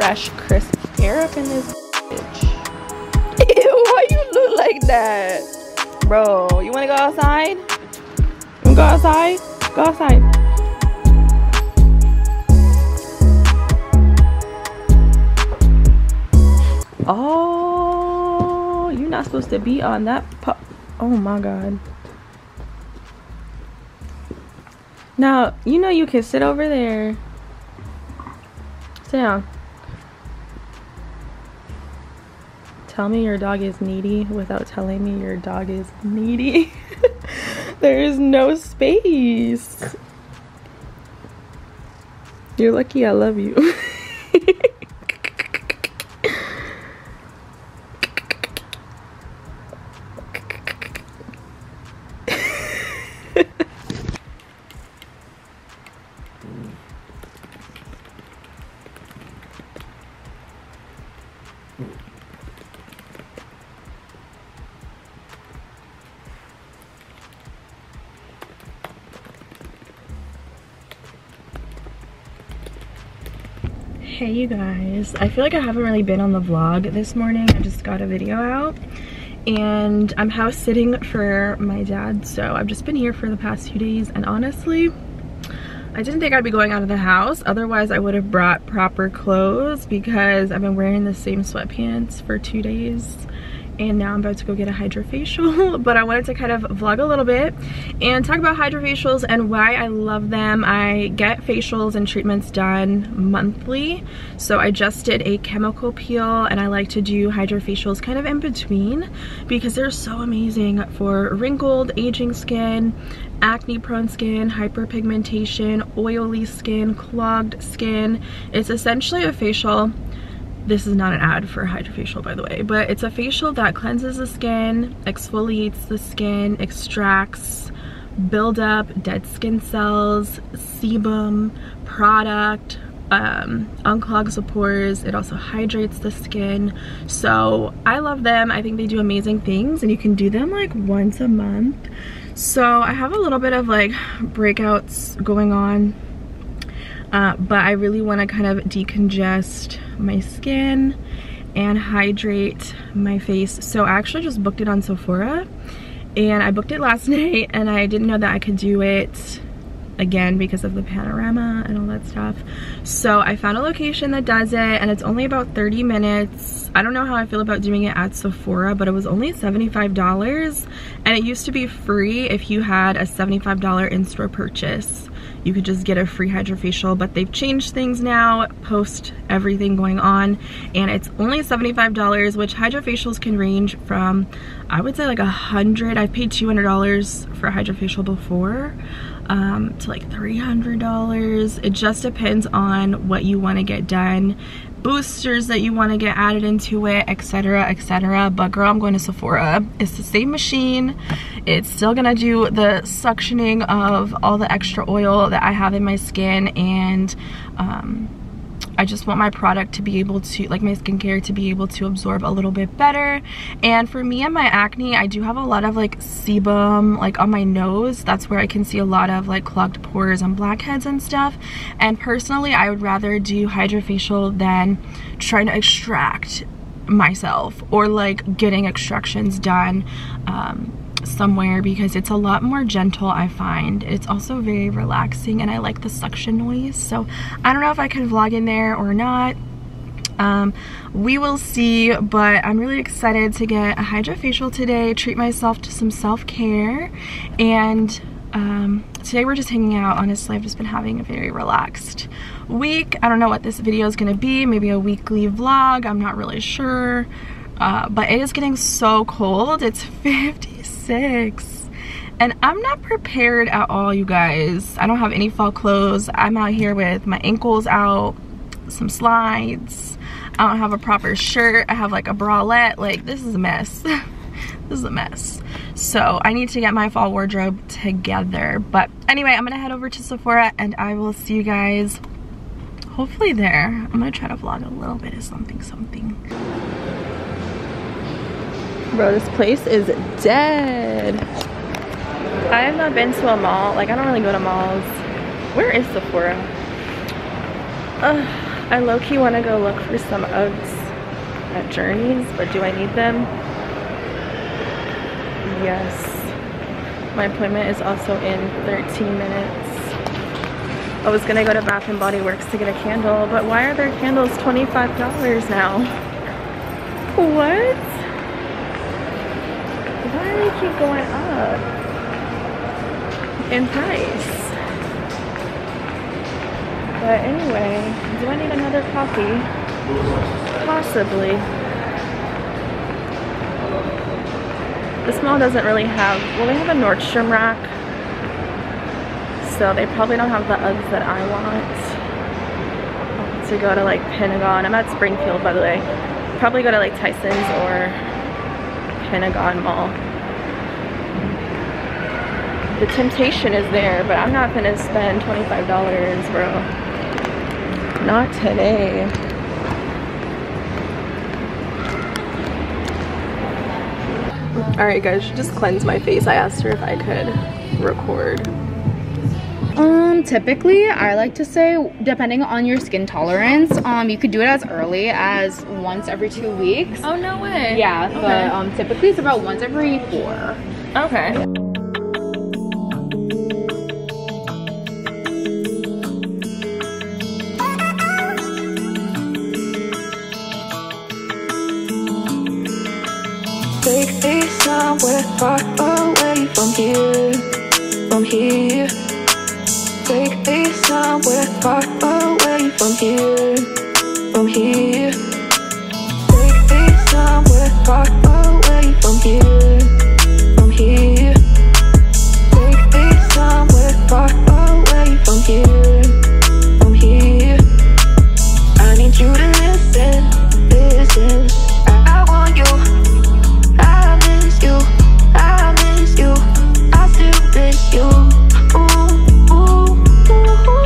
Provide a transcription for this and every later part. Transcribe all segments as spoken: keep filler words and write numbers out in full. fresh, crisp hair up in this bitch. Ew, why you look like that? Bro, you wanna go outside? You wanna go outside? Go outside. Oh, you're not supposed to be on that pop. Oh my god. Now, you know you can sit over there. Sit down. Tell me your dog is needy without telling me your dog is needy. There is no space. You're lucky I love you. Hey you guys, I feel like I haven't really been on the vlog this morning. I just got a video out and I'm house sitting for my dad, so I've just been here for the past few days, and honestly I didn't think I'd be going out of the house. Otherwise I would have brought proper clothes because I've been wearing the same sweatpants for two days and now I'm about to go get a HydraFacial. But I wanted to kind of vlog a little bit and talk about HydraFacials and why I love them. I get facials and treatments done monthly, so I just did a chemical peel and I like to do HydraFacials kind of in between because they're so amazing for wrinkled, aging skin, acne prone skin, hyperpigmentation, oily skin, clogged skin. It's essentially a facial. This is not an ad for HydraFacial, by the way, but it's a facial that cleanses the skin, exfoliates the skin, extracts buildup, dead skin cells, sebum, product, um, unclogs the pores. It also hydrates the skin. So I love them. I think they do amazing things, and you can do them like once a month. So I have a little bit of like breakouts going on. Uh, but I really want to kind of decongest my skin and hydrate my face. So I actually just booked it on Sephora, and I booked it last night, and I didn't know that I could do it again because of the panorama and all that stuff. So I found a location that does it, and it's only about thirty minutes. I don't know how I feel about doing it at Sephora, but it was only seventy-five dollars, and it used to be free. If you had a seventy-five dollar in-store purchase, you could just get a free HydraFacial, but they've changed things now post everything going on, and it's only seventy-five dollars, which HydraFacials can range from, I would say, like a hundred. I've paid two hundred dollars for a HydraFacial before, um, to like three hundred dollars. It just depends on what you want to get done, boosters that you want to get added into it, etc, etc. But girl, I'm going to Sephora. It's the same machine. It's still gonna do the suctioning of all the extra oil that I have in my skin, and um I just want my product to be able to, like my skincare to be able to absorb a little bit better. And for me and my acne, I do have a lot of like sebum, like on my nose. That's where I can see a lot of like clogged pores and blackheads and stuff. And personally, I would rather do HydraFacial than trying to extract myself or like getting extractions done um, somewhere, because it's a lot more gentle, I find. It's also very relaxing, and I like the suction noise. So I don't know if I can vlog in there or not. Um, we will see, but I'm really excited to get a HydraFacial today, treat myself to some self-care, and um, today we're just hanging out. Honestly, I've just been having a very relaxed week. I don't know what this video is going to be. Maybe a weekly vlog. I'm not really sure. Uh, but it is getting so cold. It's fifty-six and I'm not prepared at all, you guys. I don't have any fall clothes. I'm out here with my ankles out, some slides. I don't have a proper shirt. I have like a bralette. Like, this is a mess. This is a mess. So I need to get my fall wardrobe together. But anyway, I'm gonna head over to Sephora and I will see you guys hopefully there. I'm gonna try to vlog a little bit of something something. Bro, this place is dead. I have not been to a mall. Like, I don't really go to malls. Where is Sephora? Ugh, I low-key want to go look for some Uggs at Journeys, but do I need them? Yes. My appointment is also in thirteen minutes. I was going to go to Bath and Body Works to get a candle, but why are their candles twenty-five dollars now? What? Why do they keep going up in price? But anyway, do I need another coffee? Possibly. This mall doesn't really have, well, they have a Nordstrom rack, so they probably don't have the Uggs that I want. To go to like Pentagon. I'm at Springfield, by the way. Probably go to like Tyson's or Pentagon Mall. The temptation is there, but I'm not gonna spend twenty-five dollars, bro. Not today. Alright guys, just cleanse my face. I asked her if I could record. Um, typically I like to say, depending on your skin tolerance, um, you could do it as early as once every two weeks. Oh, no way. Yeah, okay. But um, typically it's about once every four. Okay. Take me somewhere far away from here, from here. Take me somewhere far away from here, from here. Take me somewhere far away from here, from here. Take me somewhere far away from here, from here. I need you to listen, listen. I, I want you. You, I miss you, I still miss you. Ooh, ooh, ooh.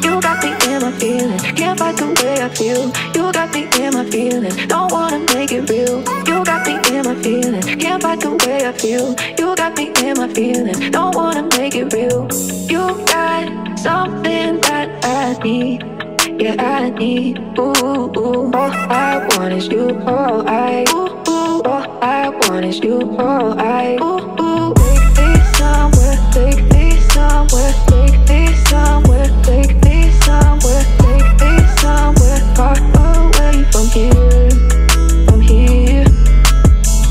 You got me in my feelings, can't fight the way I feel. You got me in my feelings, don't wanna make it real. You got me in my feelings, can't fight the way I feel. You got me in my feelings, don't wanna make it real. You got something that I need, yeah I need. Ooh, ooh. All I want is you, all I. Ooh. All I want is you, all I. Ooh, ooh. Take me somewhere, take me somewhere, take me somewhere, take me somewhere, take me somewhere far away from here, from here.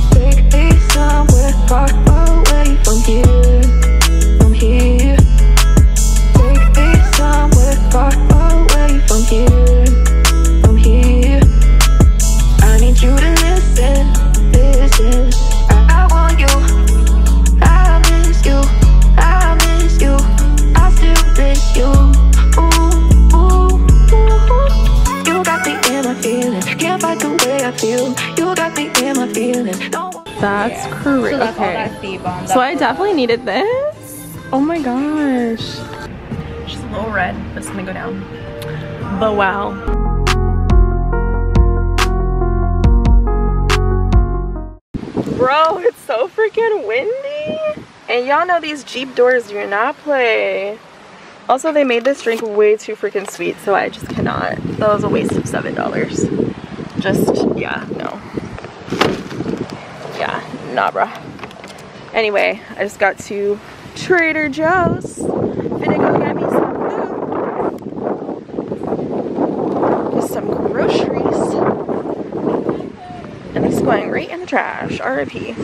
Take me somewhere far away from here, from here. Take me somewhere far away from here, from here. I need you to listen. I, I want you, I miss you, I miss you, I still miss you. Ooh, ooh, ooh, ooh. You got me in my feelings, can't fight the way I feel. You got me in my feelings. No. That's yeah. Correct. So that's okay. That sea bomb, so I definitely needed this. Oh my gosh. She's a little red, but it's gonna go down. But wow. Bro, it's so freaking windy. And y'all know these Jeep doors do not play. Also, they made this drink way too freaking sweet, so I just cannot. That was a waste of seven dollars. Just, yeah, no. Yeah, nah, bro. Anyway, I just got to Trader Joe's. Gonna go get me some food. Get some groceries. And it's going right in the trash. R I P.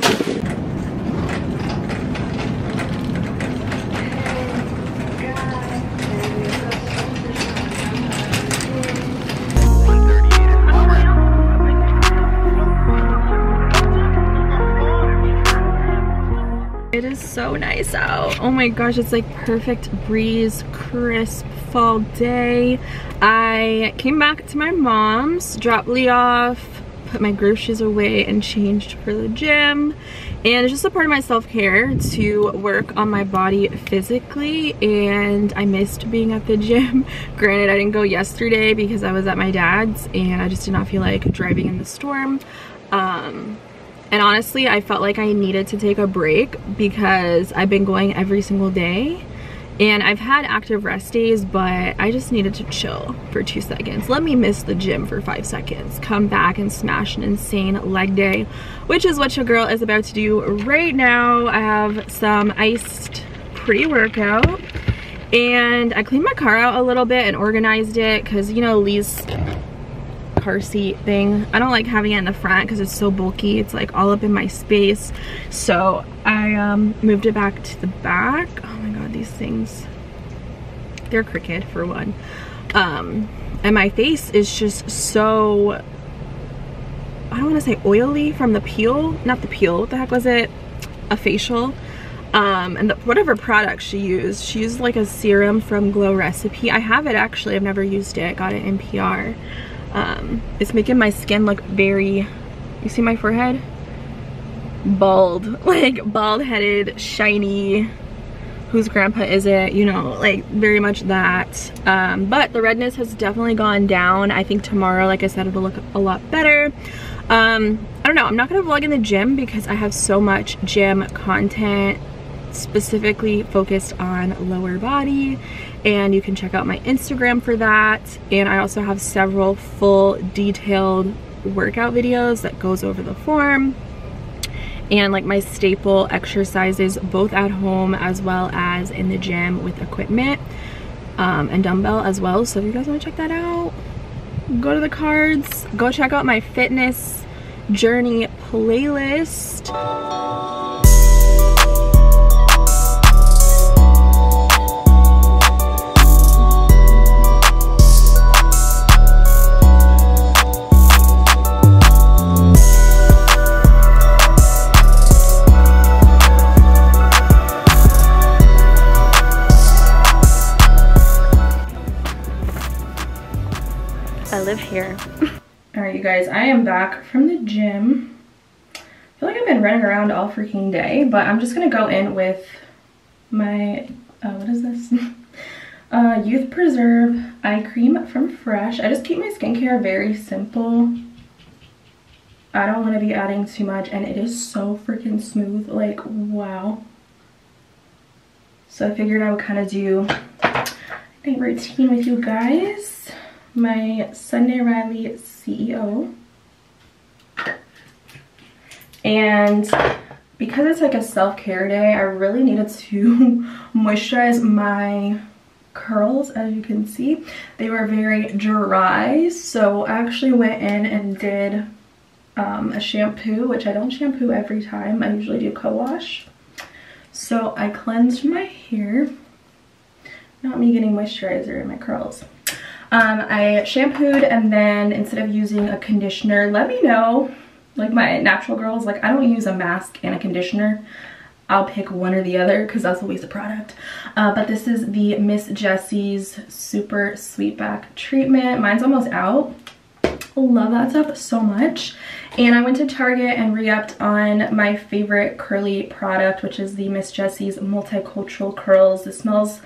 It is so nice out. Oh my gosh, it's like perfect breeze, crisp fall day. I came back to my mom's, dropped Lee off, put my groceries away and changed for the gym, and it's just a part of my self-care to work on my body physically. And I missed being at the gym. Granted, I didn't go yesterday because I was at my dad's and I just did not feel like driving in the storm, um and honestly I felt like I needed to take a break because I've been going every single day And I've had active rest days, but I just needed to chill for two seconds. Let me miss the gym for five seconds. Come back and smash an insane leg day, which is what your girl is about to do right now. I have some iced pre-workout. And I cleaned my car out a little bit and organized it because, you know, Lee's car seat thing, I don't like having it in the front because it's so bulky. It's like all up in my space. So I um, moved it back to the back. Oh my god, these things, they're crooked for one. Um, and my face is just so, I don't want to say oily from the peel. Not the peel. What the heck was it? A facial. Um, and the, whatever product she used, she used like a serum from Glow Recipe. I have it actually, I've never used it, got it in P R. Um, it's making my skin look very, you see my forehead? Bald, like bald headed, shiny, whose grandpa is it? You know, like very much that. Um, but the redness has definitely gone down. I think tomorrow, like I said, it'll look a lot better. Um, I don't know, I'm not gonna vlog in the gym because I have so much gym content specifically focused on lower body, and you can check out my Instagram for that. And I also have several full detailed workout videos that goes over the form and like my staple exercises both at home as well as in the gym with equipment um, and dumbbell as well. So if you guys want to check that out, go to the cards, go check out my fitness journey playlist. Live here. All right, you guys, I am back from the gym. I feel like I've been running around all freaking day, but I'm just gonna go in with my uh, what is this uh Youth Preserve eye cream from Fresh. I just keep my skincare very simple. I don't want to be adding too much, and it is so freaking smooth, like wow. So I figured I would kind of do a routine with you guys. My Sunday Riley C E O, and because it's like a self-care day, I really needed to moisturize my curls. As you can see, they were very dry, so I actually went in and did um, a shampoo, which I don't shampoo every time, I usually do co-wash. So I cleansed my hair, not me getting moisturizer in my curls. Um, I shampooed, and then instead of using a conditioner, let me know, like my natural girls, like I don't use a mask and a conditioner. I'll pick one or the other because that's a waste of product. Uh, but this is the Miss Jessie's Super Sweet Back Treatment. Mine's almost out. Love that stuff so much. And I went to Target and re-upped on my favorite curly product, which is the Miss Jessie's Multicultural Curls. It smells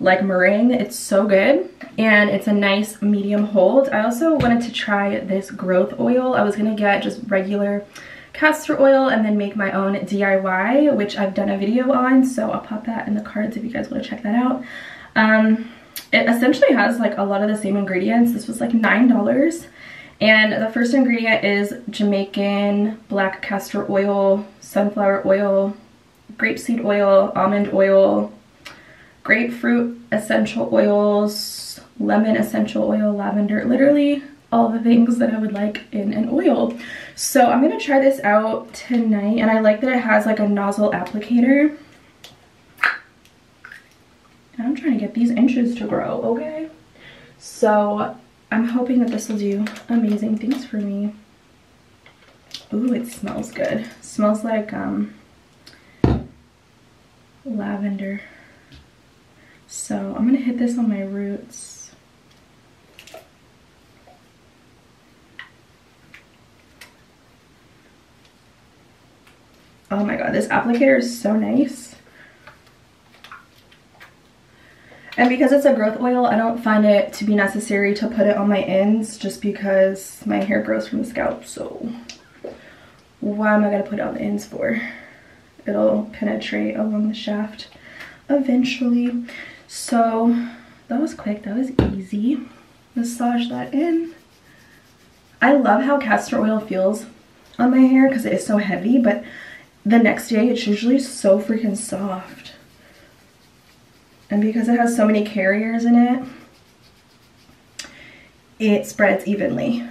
like meringue, it's so good, and it's a nice medium hold. I also wanted to try this growth oil. I was gonna get just regular castor oil and then make my own D I Y, which I've done a video on, so I'll pop that in the cards if you guys want to check that out. Um, it essentially has like a lot of the same ingredients. This was like nine dollars, and the first ingredient is Jamaican black castor oil, sunflower oil, grapeseed oil, almond oil, grapefruit essential oils, lemon essential oil, lavender, literally all the things that I would like in an oil. So I'm gonna try this out tonight, and I like that it has like a nozzle applicator. And I'm trying to get these inches to grow, okay? So I'm hoping that this will do amazing things for me. Ooh, it smells good. It smells like um, lavender. So I'm gonna hit this on my roots. Oh my god, this applicator is so nice. And because it's a growth oil, I don't find it to be necessary to put it on my ends just because my hair grows from the scalp, so why am I gonna put it on the ends for? It'll penetrate along the shaft eventually. So that was quick, that was easy. Massage that in. I love how castor oil feels on my hair because it is so heavy, but the next day it's usually so freaking soft. And because it has so many carriers in it, it spreads evenly.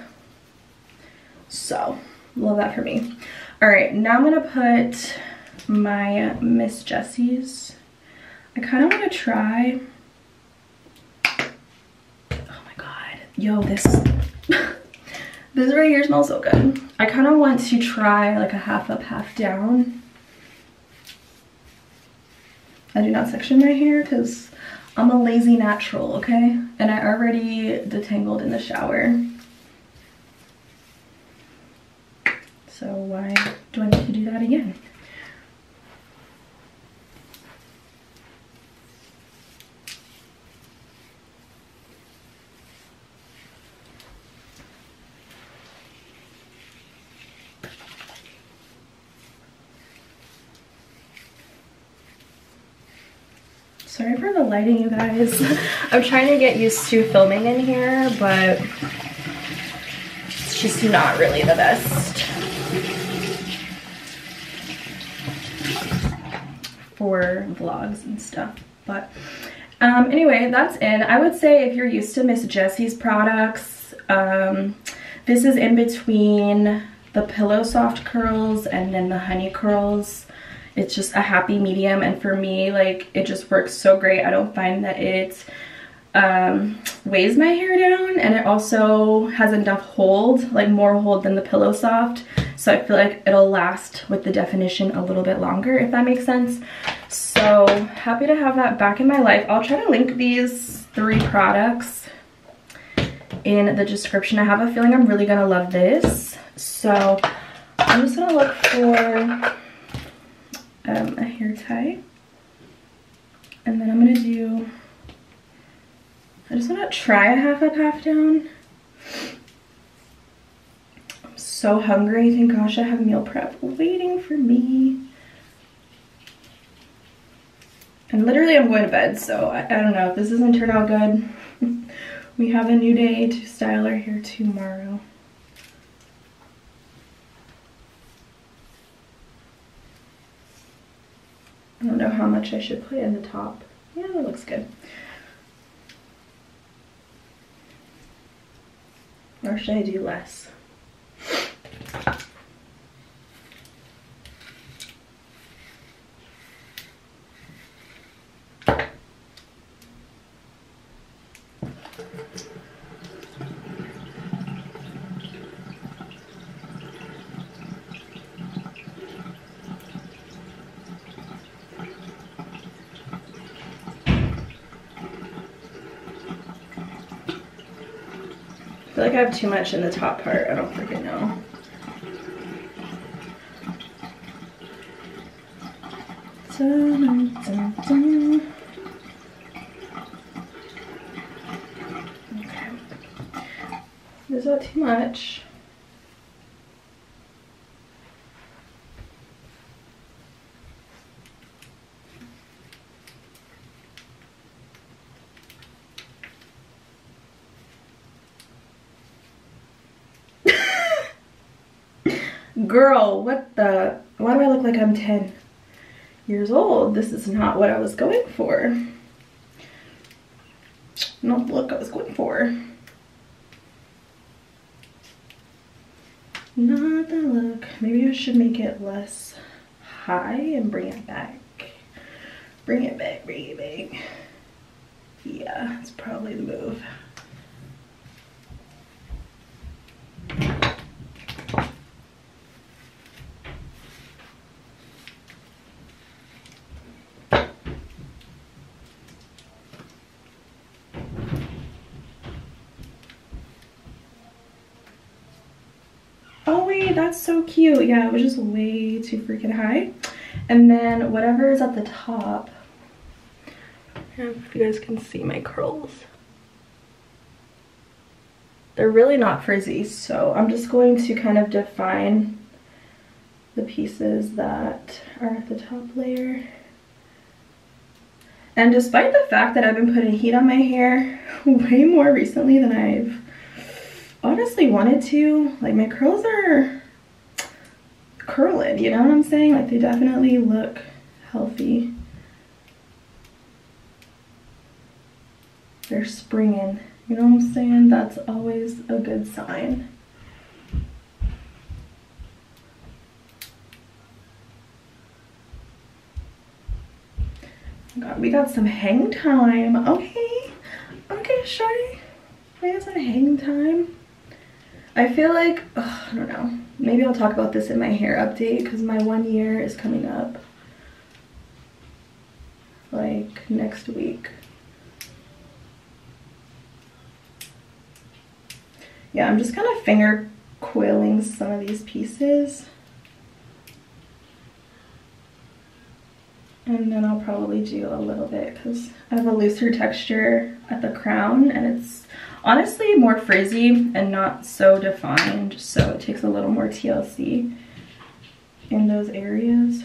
So, love that for me. All right, now I'm gonna put my Miss Jessie's. I kind of want to try. Oh my God. Yo, this, this right here smells so good. I kind of want to try like a half up, half down. I do not section my hair because I'm a lazy natural, okay? And I already detangled in the shower. So why do I need to do that again? Sorry for the lighting, you guys. I'm trying to get used to filming in here, but it's just not really the best for vlogs and stuff. But um, anyway, that's in. I would say if you're used to Miss Jessie's products, um, this is in between the Pillow Soft curls and then the Honey curls. It's just a happy medium, and for me, like, it just works so great. I don't find that it um, weighs my hair down, and it also has enough hold, like more hold than the Pillow Soft, so I feel like it'll last with the definition a little bit longer, if that makes sense. So happy to have that back in my life. I'll try to link these three products in the description. I have a feeling I'm really gonna love this, so I'm just gonna look for Um, a hair tie, and then I'm gonna do, I just want to try a half up, half down. I'm so hungry, thank gosh I have meal prep waiting for me, and literally I'm going to bed, so I, I don't know if this doesn't turn out good. We have a new day to style our hair tomorrow. I don't know how much I should put in the top. Yeah, that looks good. Or should I do less? I feel like I have too much in the top part. I don't freaking know. Dun, dun, dun. Okay. Is that too much? Girl, what the, why do I look like I'm ten years old? This is not what I was going for. Not the look I was going for. Not the look. Maybe I should make it less high and bring it back. Bring it back, bring it back. Yeah, it's probably the move. That's so cute. Yeah, it was just way too freaking high. And then whatever is at the top, I don't know if you guys can see my curls, they're really not frizzy, so I'm just going to kind of define the pieces that are at the top layer. And despite the fact that I've been putting heat on my hair way more recently than I've honestly wanted to, like my curls are curling, you know what I'm saying? Like they definitely look healthy. They're springing, you know what I'm saying? That's always a good sign. God, we got some hang time. Okay, okay, shorty, we got some hang time. I feel like, ugh, I don't know, maybe I'll talk about this in my hair update because my one year is coming up like next week. Yeah, I'm just kind of finger coiling some of these pieces. And then I'll probably do a little bit because I have a looser texture at the crown and it's honestly more frizzy and not so defined, so it takes a little more T L C in those areas.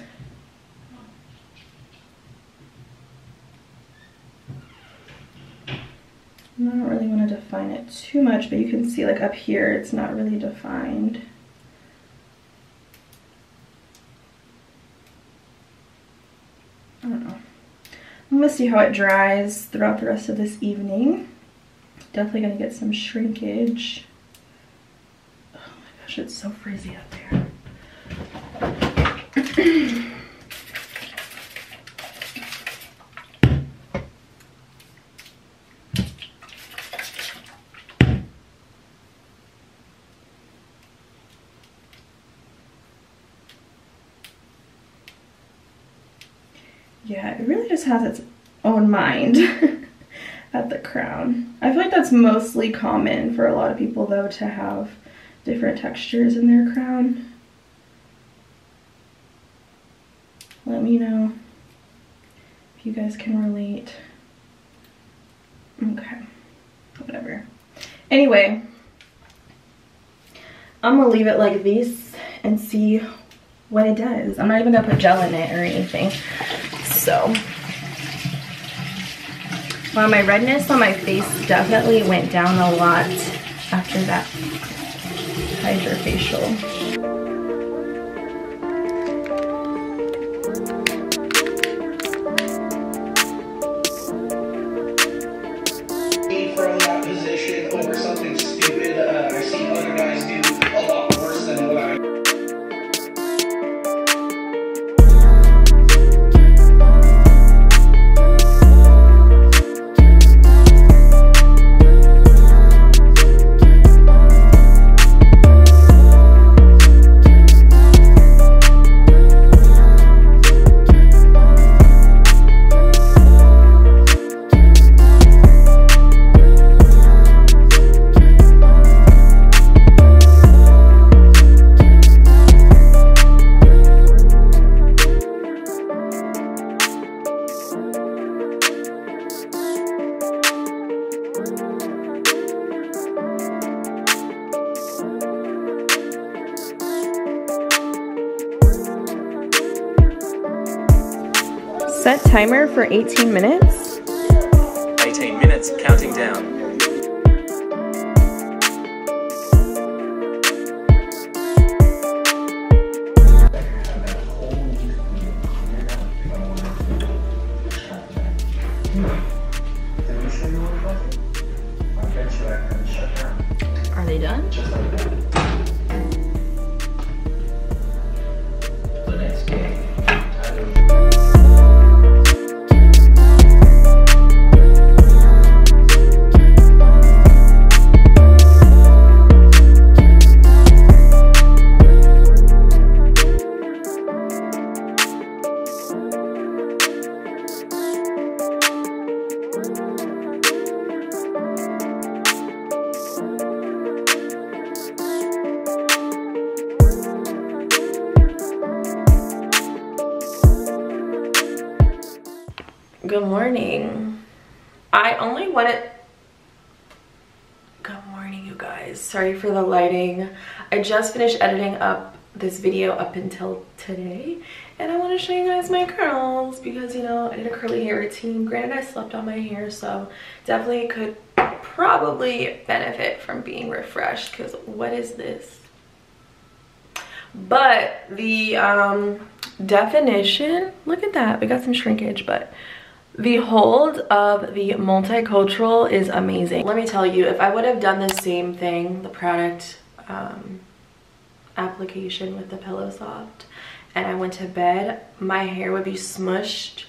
And I don't really want to define it too much, but you can see like up here it's not really defined. I don't know. I'm gonna see how it dries throughout the rest of this evening. Definitely gonna get some shrinkage. Oh my gosh, it's so frizzy up there. Yeah, it really just has its own mind at the crown. I feel like that's mostly common for a lot of people though, to have different textures in their crown. Let me know if you guys can relate. Okay, whatever. Anyway, I'm gonna leave it like this and see what it does. I'm not even gonna put gel in it or anything. So, well, my redness on my face definitely went down a lot after that HydraFacial. Set timer for eighteen minutes. eighteen minutes, counting down. Are they done? The next game. Good morning. I only wanted... Good morning, you guys. Sorry for the lighting. I just finished editing up this video up until today, and I want to show you guys my curls because, you know, I did a curly hair routine. Granted, I slept on my hair, so definitely could probably benefit from being refreshed because what is this? But the um, definition, look at that. We got some shrinkage, but the hold of the multicultural is amazing. Let me tell you, if I would have done the same thing, the product um, application with the Pillow Soft, and I went to bed, my hair would be smushed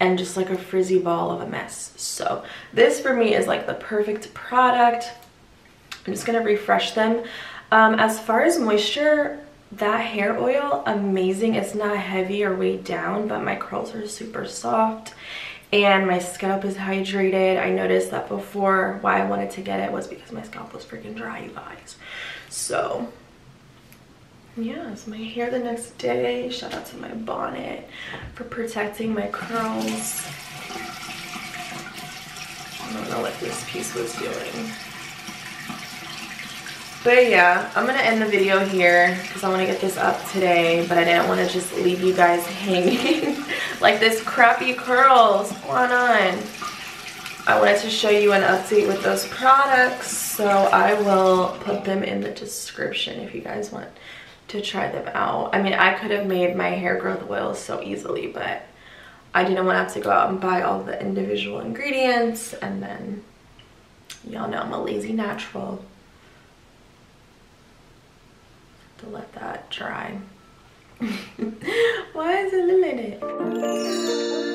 and just like a frizzy ball of a mess. So this for me is like the perfect product. I'm just gonna refresh them. Um, as far as moisture, that hair oil, amazing. It's not heavy or weighed down, but my curls are super soft and my scalp is hydrated. I noticed that before, why I wanted to get it was because my scalp was freaking dry, you guys. So yeah, it's my hair the next day. Shout out to my bonnet for protecting my curls. I don't know what this piece was doing. But yeah, I'm gonna end the video here because I want to get this up today, but I didn't want to just leave you guys hanging like this crappy curls going on. I wanted to show you an update with those products, so I will put them in the description if you guys want to try them out. I mean, I could have made my hair growth oils so easily, but I didn't want to have to go out and buy all the individual ingredients, and then y'all know I'm a lazy natural. To let that dry. Why is it limited?